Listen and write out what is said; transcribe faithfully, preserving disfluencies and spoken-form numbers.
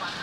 Gracias.